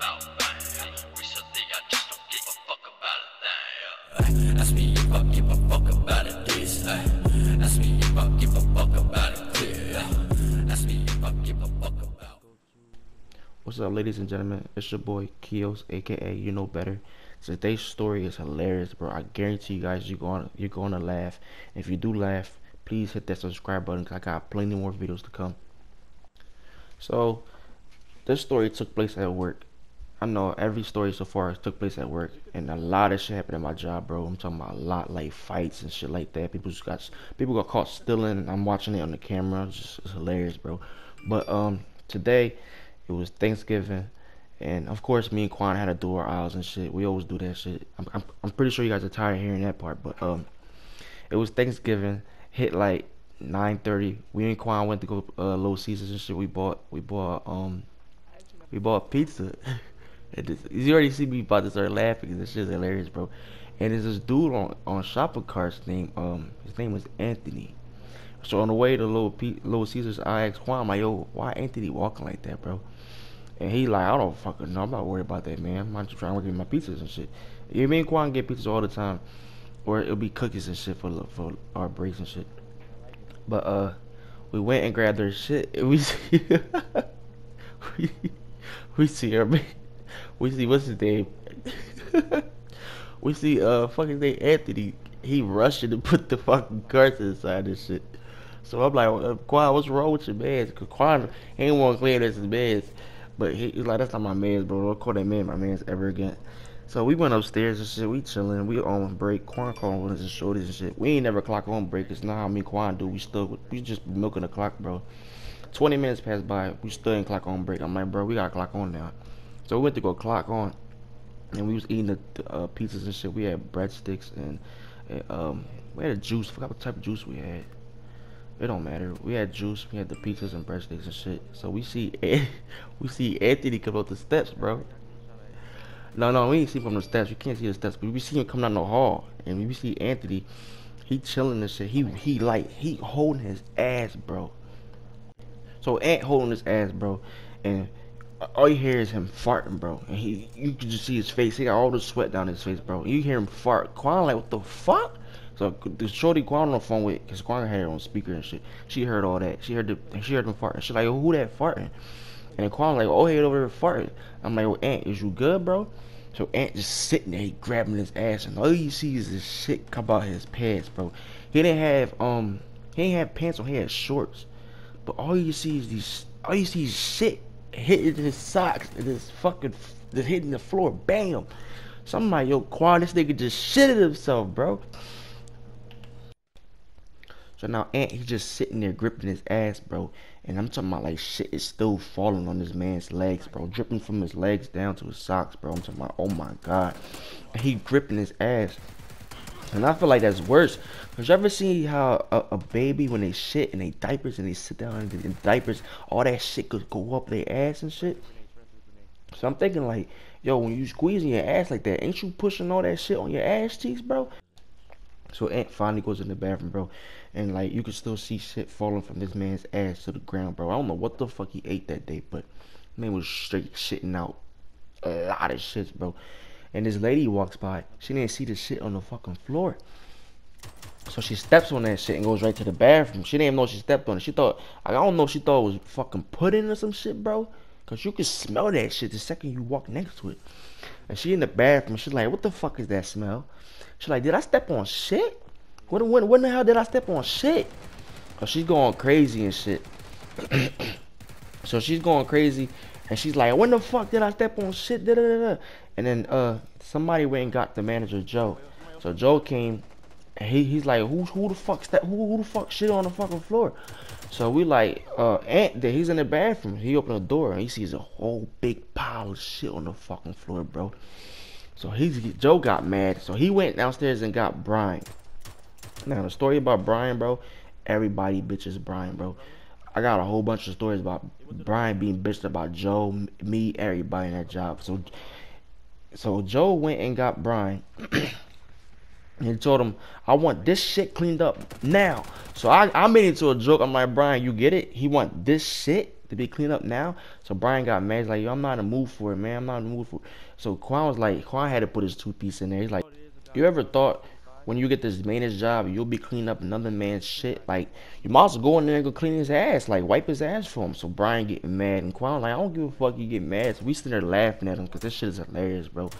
about mine. Research thing, I just don't give a fuck about a thing. Ask me if I give a fuck about it, this. Ask me if I give a fuck about it, clear. Ask me if I give a fuck about it. What's up, ladies and gentlemen? It's your boy Kios, aka You Know Better. Today's story is hilarious, bro. I guarantee you guys you're gonna laugh. If you do laugh, please hit that subscribe button because I got plenty more videos to come. So this story took place at work. I know every story so far took place at work, and a lot of shit happened at my job, bro. I'm talking about a lot, like fights and shit like that. People got caught stealing, and I'm watching it on the camera. It's hilarious, bro. But today it was Thanksgiving. And of course, me and Quan had to do our aisles and shit. We always do that shit. I'm pretty sure you guys are tired of hearing that part. But it was Thanksgiving. Hit like 9:30. We and Quan went to go Little Caesars and shit. We bought pizza. You already see me about to start laughing. This shit's hilarious, bro. And there's this dude on shopping carts named his name was Anthony. So on the way to Little Caesars, I asked Quan, I'm like, yo, why Anthony walking like that, bro? And he like, I don't fucking know. I'm not worried about that, man. I'm not trying to get my pizzas and shit. You know, me and Quan get pizzas all the time, or it'll be cookies and shit for our breaks and shit. But we went and grabbed her shit, and we see what's his name? We see fucking name Anthony. He rushed in to put the fucking carts inside this shit. So I'm like, Quan, what's wrong with your mans? Cause Quan ain't want to clean as his mans. But he's like, that's not my man's, bro. Don't call that man my man's ever again. So we went upstairs and shit. We chilling. We on break. Quan calling us and shorties and shit. We ain't never clock on break. It's not how me and Quan do. We just milking the clock, bro. 20 minutes passed by. We still ain't clock on break. I'm like, bro, we gotta clock on now. So we went to go clock on, and we was eating the pizzas and shit. We had breadsticks and we had a juice. I forgot what type of juice we had. It don't matter. We had juice. We had the pizzas and breadsticks and shit. So we see Anthony come up the steps, bro. No, we ain't see him from the steps. You can't see the steps, but we see him coming down the hall, and we see Anthony. He chilling and shit. He holding his ass, bro. So Ant holding his ass, bro, and all you hear is him farting, bro. And you can just see his face. He got all the sweat down his face, bro. You hear him fart. Quan like, what the fuck? So the shorty Quan on the phone with, cause Quan had her on speaker and shit. She heard all that. She heard them farting. She like, oh, who that farting? And Quan like, oh, hey, over there farting. I'm like, well, Ant, is you good, bro? So Ant just sitting there, he grabbing his ass, and all you see is this shit come out his pants, bro. He didn't have pants on. He had shorts, but all you see is shit hitting his socks and just hitting the floor. Bam. So I'm like, yo, Quan, this nigga just shitted himself, bro. So now Ant, he's just sitting there gripping his ass, bro. And I'm talking about like shit is still falling on this man's legs, bro. Dripping from his legs down to his socks, bro. I'm talking about, oh my God. And he gripping his ass. And I feel like that's worse. Cause you ever see how a baby, when they shit in their diapers and they sit down in diapers, all that shit could go up their ass and shit? So I'm thinking like, yo, when you squeezing your ass like that, ain't you pushing all that shit on your ass cheeks, bro? So Ant finally goes in the bathroom, bro, and like you can still see shit falling from this man's ass to the ground, bro. I don't know what the fuck he ate that day, but man was straight shitting out a lot of shits, bro. And this lady walks by, she didn't see the shit on the fucking floor, so she steps on that shit and goes right to the bathroom. She didn't even know she stepped on it. She thought, I don't know, she thought it was fucking pudding or some shit, bro, cause you can smell that shit the second you walk next to it. And she in the bathroom, she's like, what the fuck is that smell? She's like, did I step on shit? When the hell did I step on shit? So she's going crazy and shit. So she's going crazy, and she's like, when the fuck did I step on shit? Da, da, da, da. And then somebody went and got the manager, Joe. So Joe came, and he's like, who the fuck shit on the fucking floor? So we like, Ant, he's in the bathroom. He opened the door, and he sees a whole big pile of shit on the fucking floor, bro. So Joe got mad. So he went downstairs and got Brian. Now, the story about Brian, bro, everybody bitches Brian, bro. I got a whole bunch of stories about Brian being bitched about Joe, me, everybody in that job. So Joe went and got Brian. And told him, I want this shit cleaned up now. So I made it to a joke. I'm like, Brian, you get it? He want this shit to be cleaned up now. So Brian got mad. He's like, yo, I'm not in the mood for it, man. I'm not in the mood for it. So Quan was like, Quan had to put his toothpiece in there. He's like, you ever thought when you get this man's job, you'll be cleaning up another man's shit? Like, you might as well go in there and go clean his ass. Like, wipe his ass for him. So Brian getting mad. And Quan like, I don't give a fuck you get mad. So we sitting there laughing at him because this shit is hilarious, bro.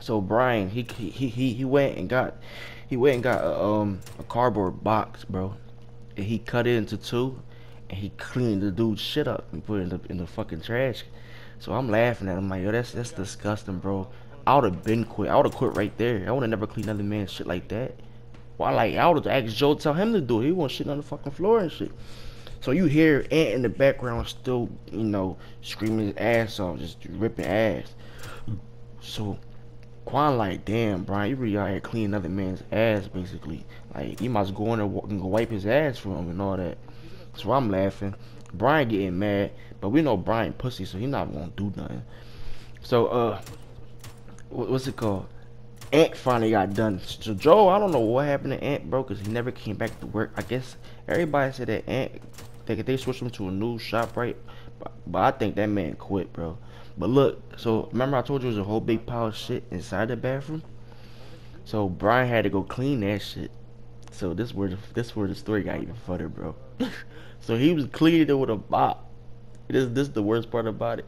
So Brian, he went and got a cardboard box, bro. And he cut it into two, and he cleaned the dude's shit up and put it in the fucking trash. So I'm laughing at him like, yo, that's disgusting, bro. I would have been quit. I would have quit right there. I would have never cleaned another man's shit like that. Why? Like, I would have asked Joe, tell him to do it. He won't shit on the fucking floor and shit. So you hear Ant in the background still, you know, screaming his ass off, just ripping ass. So Quan like, damn, Brian, you really out here cleaning another man's ass, basically. Like, you must go in there and go wipe his ass for him and all that. So I'm laughing. Brian getting mad, but we know Brian pussy, so he not gonna do nothing. So, what's it called? Ant finally got done. So Joe, I don't know what happened to Ant, bro, because he never came back to work. I guess everybody said that Ant, they switched him to a new ShopRite, but I think that man quit, bro. But look, so remember I told you there was a whole big pile of shit inside the bathroom? So Brian had to go clean that shit. So this where the story got even funnier, bro. So he was cleaning it with a mop. This is the worst part about it.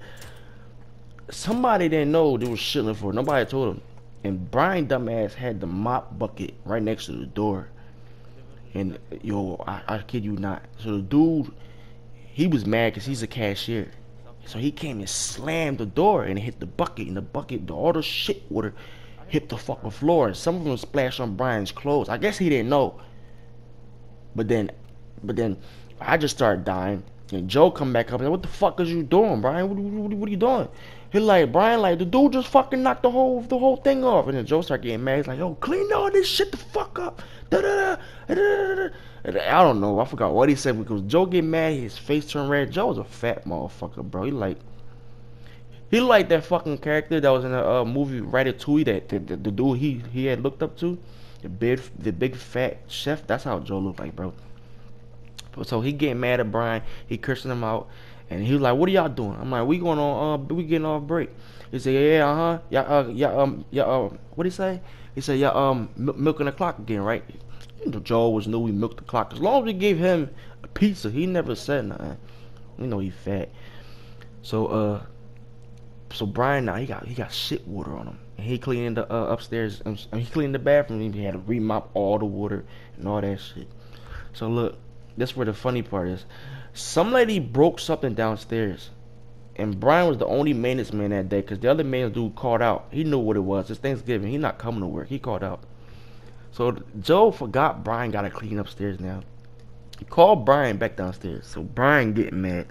Somebody didn't know they was shitting for it. Nobody told him. And Brian dumbass had the mop bucket right next to the door. And yo, I kid you not. So the dude, he was mad because he's a cashier. So he came and slammed the door and hit the bucket, and the bucket, all the shit water hit the fucking floor, and some of them splashed on Brian's clothes. I guess he didn't know. But then I just started dying, and Joe come back up and said, what the fuck is you doing, Brian? What are you doing? He like, Brian, like, the dude just fucking knocked the whole thing off. And then Joe started getting mad. He's like, yo, clean all this shit the fuck up. I don't know. I forgot what he said, because Joe get mad, his face turned red. Joe was a fat motherfucker, bro. He like that fucking character that was in the movie Ratatouille, that the dude he had looked up to, the big fat chef. That's how Joe looked like, bro. So he getting mad at Brian. He cursing him out, and he was like, "What are y'all doing?" I'm like, "We going on, we getting off break." He said, "Yeah, what he say?" He said, "Yeah, milking the clock again, right?" Joe always knew we milked the clock. As long as we gave him a pizza, he never said nothing. You know he fat. So so Brian now he got shit water on him, and he cleaned the upstairs. He cleaned the bathroom. And he had to remop all the water and all that shit. So look, that's where the funny part is. Some lady broke something downstairs, and Brian was the only maintenance man that day, because the other maintenance dude called out. He knew what it was. It's Thanksgiving. He not coming to work. He called out. So Joe forgot Brian got to clean upstairs now. He called Brian back downstairs. So Brian getting mad.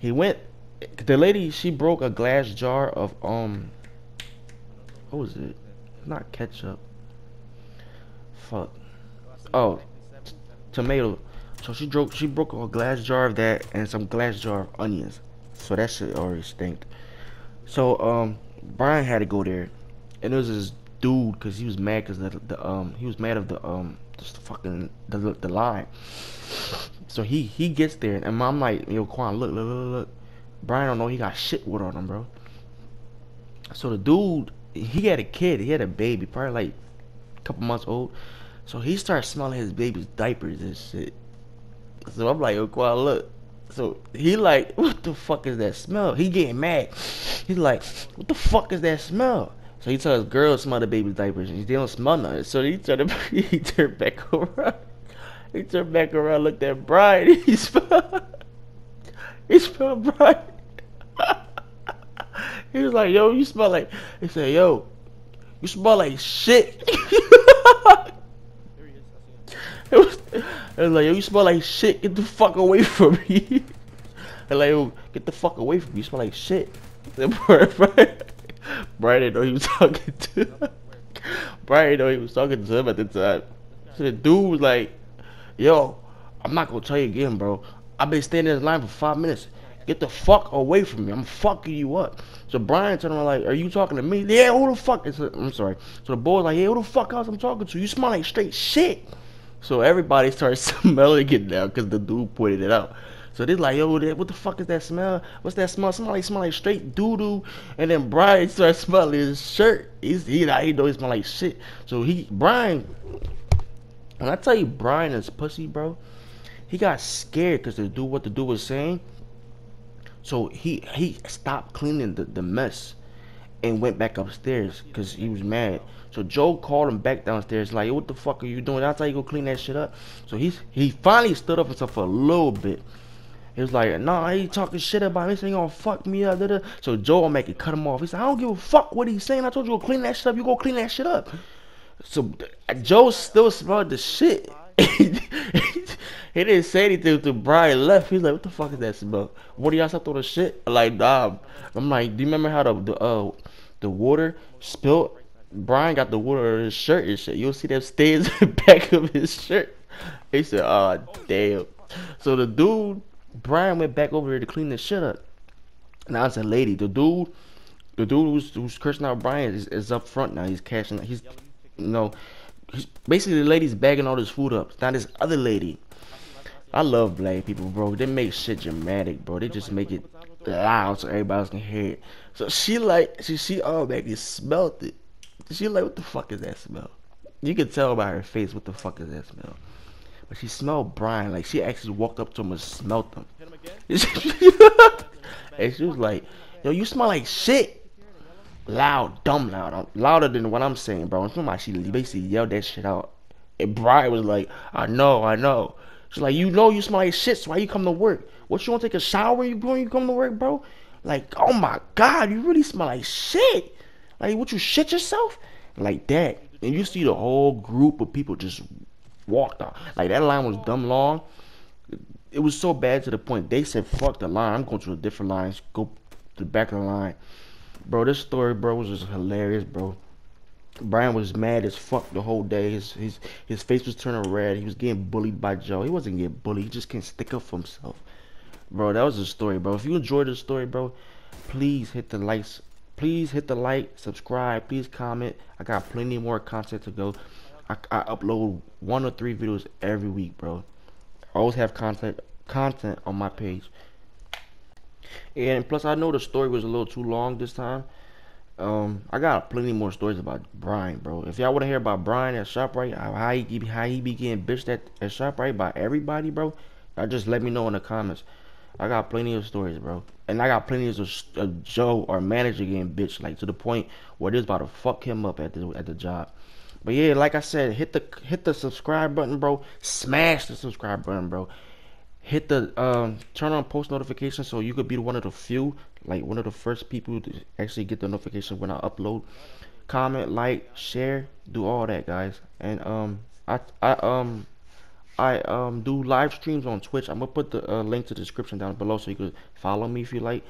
He went. The lady, she broke a glass jar of what was it? Not ketchup. Fuck. Oh, tomato. So she broke a glass jar of that and some glass jar of onions. So that shit already stink. So Brian had to go there, and it was this dude, cause he was mad, cause he was mad of just the fucking the line. So he gets there, and I'm like, yo, Quan, look. Brian don't know he got shit water on him, bro. So the dude, he had a kid, he had a baby, probably like a couple months old. So he started smelling his baby's diapers and shit. So I'm like, yo, Quan, look. So he like, what the fuck is that smell? He getting mad. He's like, what the fuck is that smell? So he tells girls smell the baby's diapers, and they don't smell nothing. So he turned back around. He turned back around, looked at Brian. He smelled Brian. He was like, yo, you smell like. He said, yo, you smell like shit. It was like, yo, you smell like shit. Get the fuck away from me. And like, yo, get the fuck away from me. You smell like shit. Brian didn't know he was talking to. Brian didn't know he was talking to him at the time. So the dude was like, "Yo, I'm not gonna tell you again, bro. I've been standing in this line for 5 minutes. Get the fuck away from me. I'm fucking you up." So Brian turned around like, "Are you talking to me?" "Yeah, who the fuck?" So, I'm sorry. So the boy was like, "Yeah, who the fuck else I'm talking to? You smell like straight shit." So everybody started smelling it now because the dude pointed it out. So they like, yo, what the fuck is that smell? What's that smell? Somebody smell like straight doo-doo. And then Brian starts smelling his shirt. He know he smell like shit. So Brian, when I tell you Brian is pussy, bro, he got scared because the dude, what the dude was saying. So he stopped cleaning the mess and went back upstairs because he was mad. So Joe called him back downstairs like, what the fuck are you doing? That's how you go clean that shit up. So he finally stood up for himself for a little bit. He was like, nah, I ain't talking shit about this. Ain't gonna fuck me up. So Joe make it cut him off. He said, I don't give a fuck what he's saying. I told you to go clean that shit up. You go clean that shit up. So Joe still smelled the shit. He didn't say anything until Brian left. He's like, what the fuck is that smell? What do y'all stop throwing the shit? Like, nah. I'm like, do you remember how the water spilled? Brian got the water on his shirt and shit. You'll see them stains in the back of his shirt. He said, oh, damn. So the dude, Brian went back over there to clean the shit up. Now it's a lady. The dude who's cursing out Brian is up front now. He's cashing. He's, you know, basically the lady's bagging all this food up. Now this other lady. I love black people, bro. They make shit dramatic, bro. They just make it loud so everybody else can hear it. So she like, she oh, man, it smelled it. She like, what the fuck is that smell? You can tell by her face what the fuck is that smell. But she smelled Brian. Like, she actually walked up to him and smelled him. And she was like, yo, you smell like shit. Loud, dumb loud. Louder than what I'm saying, bro. She basically yelled that shit out. And Brian was like, I know. She's like, you know you smell like shit, so why you come to work? What, you want to take a shower when you come to work, bro? Like, oh my God, you really smell like shit. Like, would you shit yourself? Like that. And you see the whole group of people just walked out. Like, that line was dumb long. It was so bad to the point they said, fuck the line. I'm going to a different line. Go to the back of the line. Bro, this story, bro, was just hilarious, bro. Brian was mad as fuck the whole day. His face was turning red. He was getting bullied by Joe. He wasn't getting bullied. He just can't stick up for himself. Bro, that was the story, bro. If you enjoyed the story, bro, please hit the likes. Please hit the like, subscribe, please comment. I got plenty more content to go. I upload 1 or 3 videos every week, bro. I always have content on my page. And plus, I know the story was a little too long this time. I got plenty more stories about Brian, bro. If y'all want to hear about Brian at ShopRite, how he be getting bitched at ShopRite by everybody, bro, y'all just let me know in the comments. I got plenty of stories, bro. And I got plenty of Joe, our manager, getting bitched, like, to the point where they're about to fuck him up at the job. But yeah, like I said, hit the subscribe button, bro. Smash the subscribe button, bro. Hit the turn on post notifications so you could be one of the few, like one of the first people to actually get the notification when I upload. Comment, like, share, do all that, guys. And I do live streams on Twitch. I'm gonna put the link to the description down below so you can follow me if you like.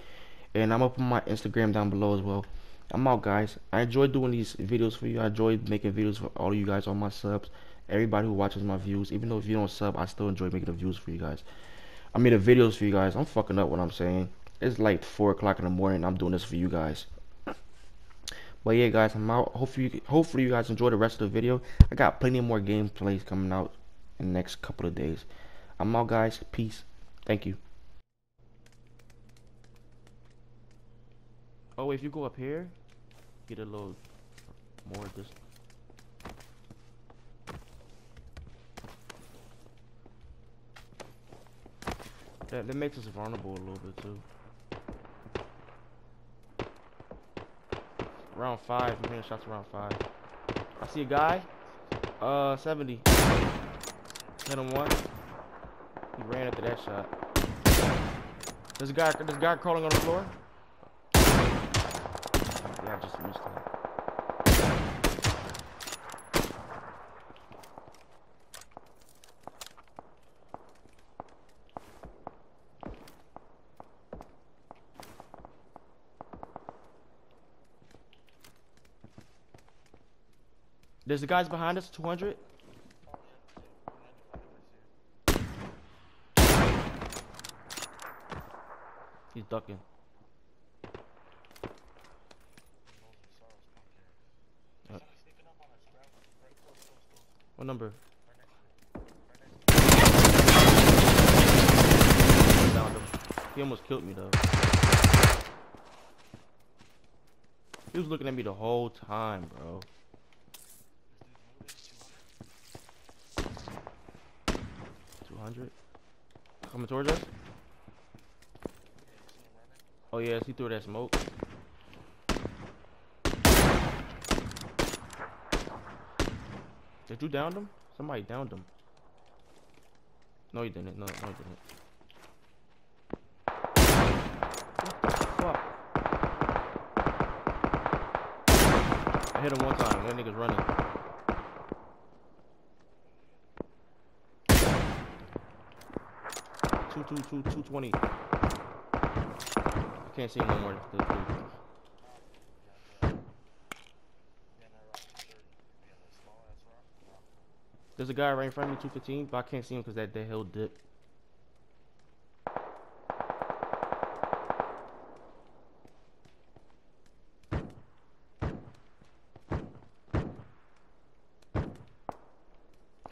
And I'm gonna put my Instagram down below as well. I'm out, guys. I enjoy doing these videos for you. I enjoy making videos for all of you guys on my subs. Everybody who watches my views, even though if you don't sub, I still enjoy making the views for you guys. I mean the videos for you guys. I'm fucking up what I'm saying. It's like 4 o'clock in the morning. I'm doing this for you guys. But yeah, guys, I'm out. Hopefully you guys enjoy the rest of the video. I got plenty more gameplays coming out in the next couple of days. I'm out, guys. Peace. Thank you. Oh, if you go up here, get a little more distance. That makes us vulnerable a little bit too. Round 5, man. Shots around 5. I see a guy. 70. Hit him once. He ran after that shot. This guy crawling on the floor. Yeah, I just missed him. There's the guys behind us. 200. He's ducking. What number? He almost killed me though. He was looking at me the whole time, bro. Coming towards us. Oh yes, he threw that smoke. Did you down him? Somebody downed him. No, he didn't. No, he didn't. What the fuck? I hit him one time. That nigga's running. Two 220. I can't see no more. There's a guy right in front of me, 215, but I can't see him because that hill dipped.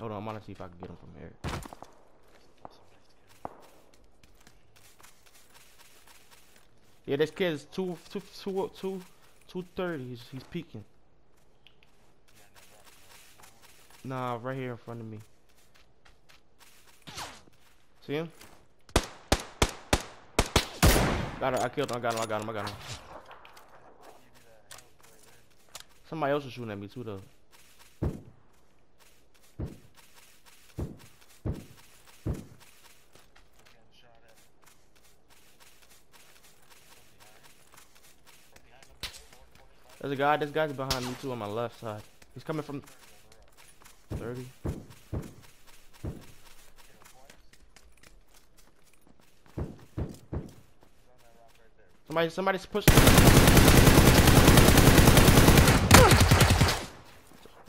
Hold on, I'm gonna see if I can get him from here. Yeah, this kid is 230. He's peeking. Nah, right here in front of me. See him? Got him. I killed him. I got him. Somebody else was shooting at me too, though. There's a guy, this guy's behind me too on my left side. He's coming from 30. Somebody's pushing.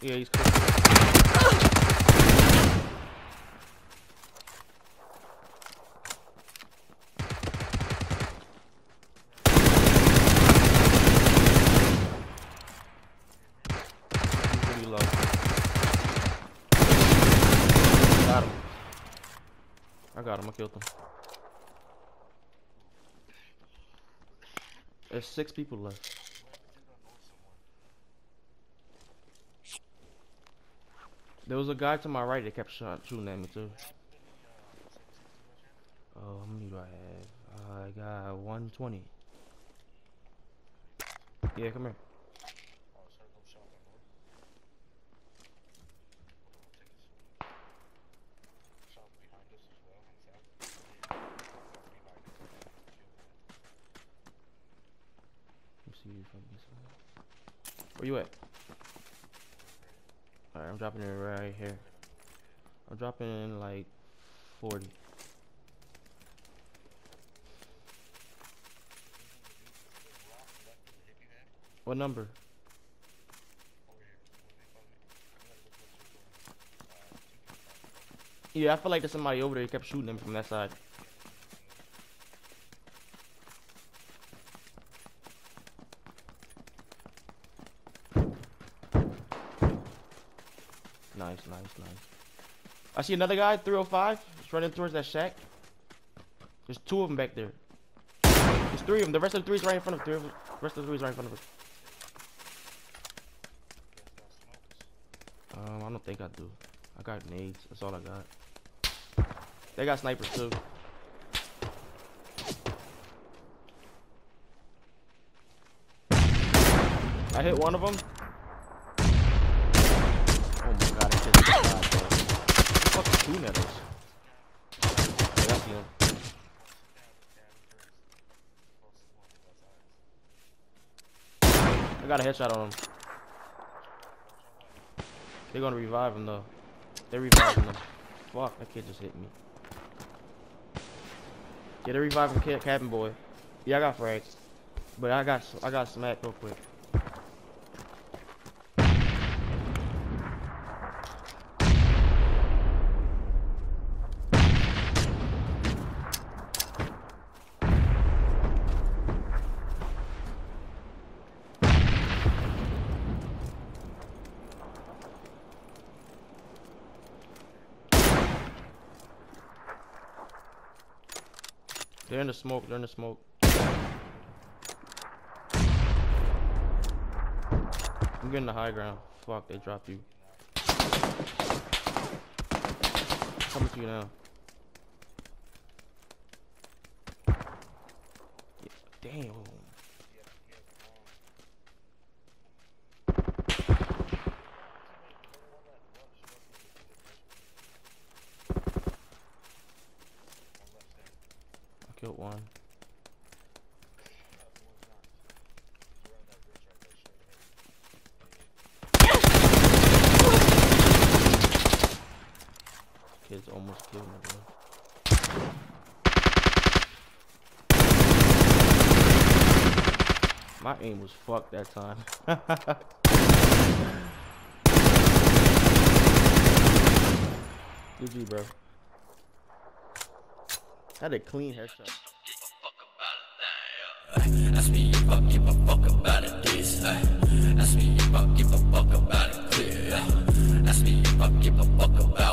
Yeah, he's pushing. I killed them. There's 6 people left. There was a guy to my right that kept shooting at me too. Oh, how many do I have? I got 120. Yeah, come here. Where you at? Alright, I'm dropping it right here. I'm dropping in like 40. What number? Yeah, I feel like there's somebody over there. He kept shooting him from that side. Nice. I see another guy, 305. He's running towards that shack. There's 2 of them back there. There's 3 of them. The rest of the 3's right in front of us. I don't think I do. I got nades. That's all I got. They got snipers too. I hit one of them. Fuck 2 medals. I got a headshot on him. They're gonna revive him though. They're reviving him. Fuck, that kid just hit me. Yeah, they're reviving Cabin Boy. Yeah, I got frags, but I got smacked real quick. They're in the smoke, they're in the smoke. I'm getting the high ground. Fuck, they dropped you. Coming to you now. Yeah, damn. Killed one. Kids almost killed me, bro. My aim was fucked that time. GG, bro. Had a clean headshot. Ask me if I give a fuck about it, this. Ask me if I give a fuck about it, clear. Ask me if I give a fuck about it.